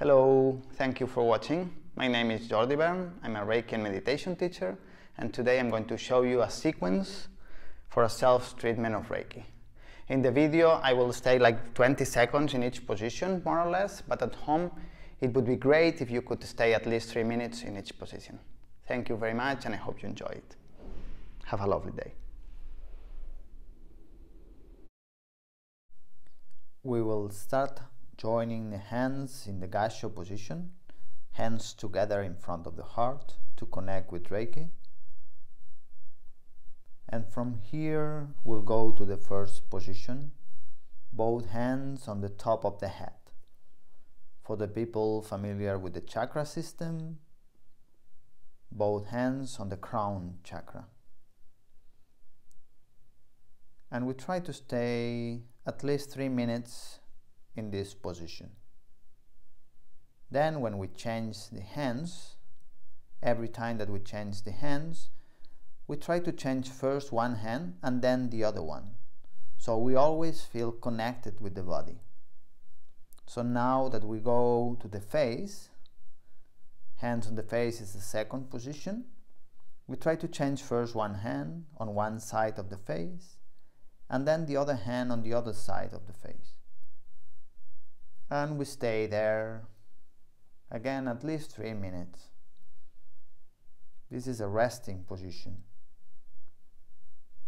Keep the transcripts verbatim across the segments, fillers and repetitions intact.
Hello, thank you for watching. My name is Jordi Bern, I'm a Reiki and meditation teacher, and today I'm going to show you a sequence for a self-treatment of Reiki. In the video I will stay like twenty seconds in each position, more or less, but at home it would be great if you could stay at least three minutes in each position. Thank you very much and I hope you enjoy it. Have a lovely day. We will start joining the hands in the gasho position, hands together in front of the heart to connect with Reiki. And from here we'll go to the first position, both hands on the top of the head. For the people familiar with the chakra system, both hands on the crown chakra. And we try to stay at least three minutes in this position. Then when we change the hands, every time that we change the hands, we try to change first one hand and then the other one. So we always feel connected with the body. So now that we go to the face, hands on the face is the second position. We try to change first one hand on one side of the face, and then the other hand on the other side of the face. And we stay there, again, at least three minutes. This is a resting position,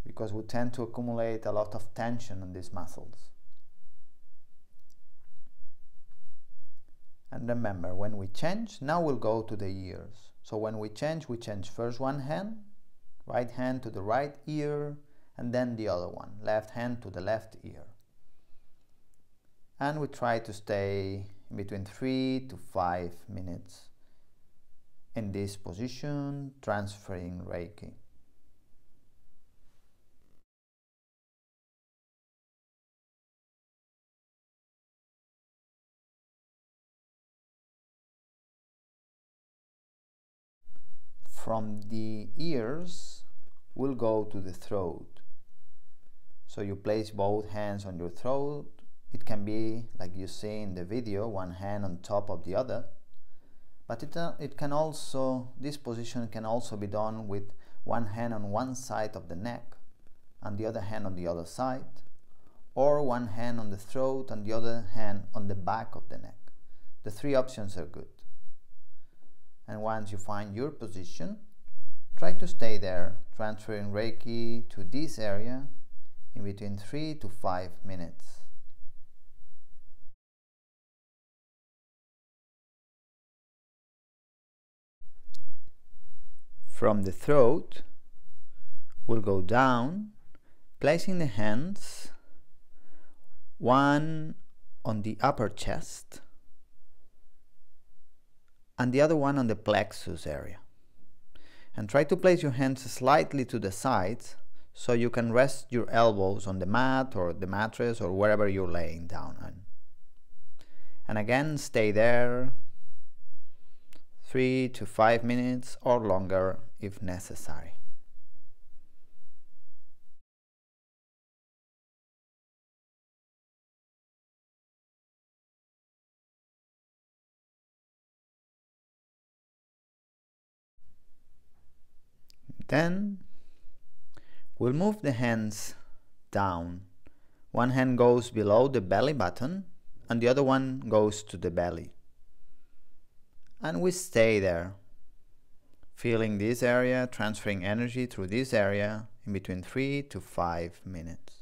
because we tend to accumulate a lot of tension on these muscles. And remember, when we change, now we'll go to the ears. So when we change, we change first one hand, right hand to the right ear, and then the other one, left hand to the left ear. And we try to stay between three to five minutes in this position, transferring Reiki. From the ears, we'll go to the throat. So you place both hands on your throat. It can be, like you see in the video, one hand on top of the other. But it, uh, it can also, this position can also be done with one hand on one side of the neck and the other hand on the other side, or one hand on the throat and the other hand on the back of the neck. The three options are good. And once you find your position, try to stay there, transferring Reiki to this area in between three to five minutes. From the throat, we'll go down, placing the hands, one on the upper chest and the other one on the plexus area. And try to place your hands slightly to the sides, so you can rest your elbows on the mat or the mattress or wherever you're laying down on. And again, stay there three to five minutes or longer if necessary. Then we'll move the hands down. One hand goes below the belly button and the other one goes to the belly. And we stay there, feeling this area, transferring energy through this area in between three to five minutes.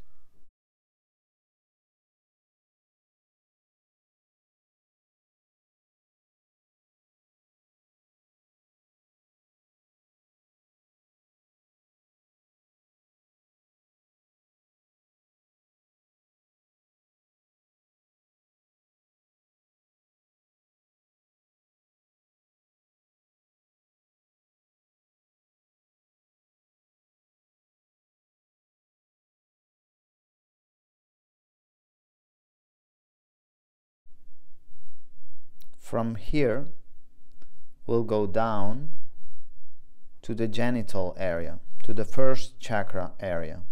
From here, we'll go down to the genital area, to the first chakra area,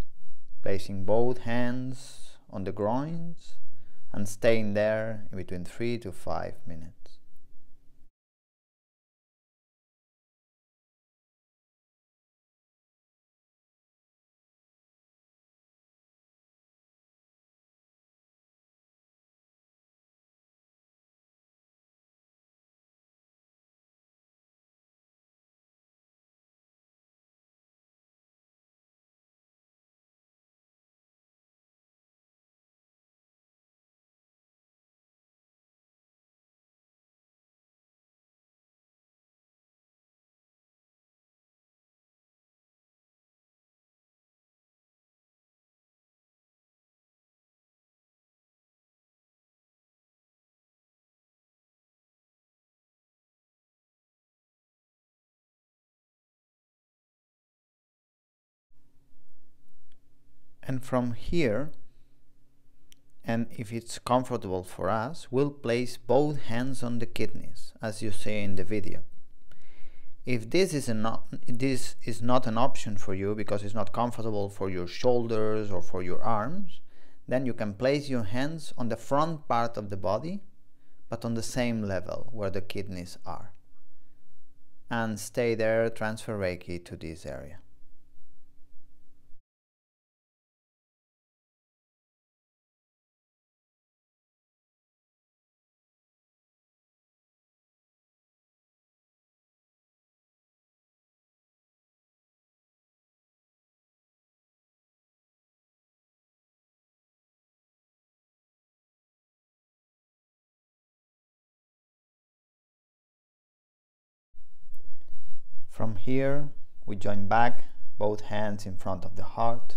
placing both hands on the groins and staying there in between three to five minutes. and from here, and if it's comfortable for us, we'll place both hands on the kidneys, as you see in the video. If this is, an op this is not an option for you because it's not comfortable for your shoulders or for your arms, then you can place your hands on the front part of the body, but on the same level where the kidneys are. And stay there, transfer Reiki to this area. From here, we join back both hands in front of the heart,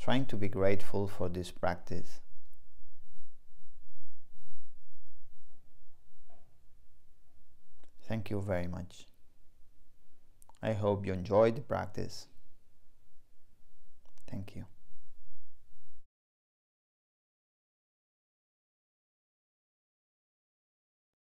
trying to be grateful for this practice. Thank you very much. I hope you enjoyed the practice. Thank you.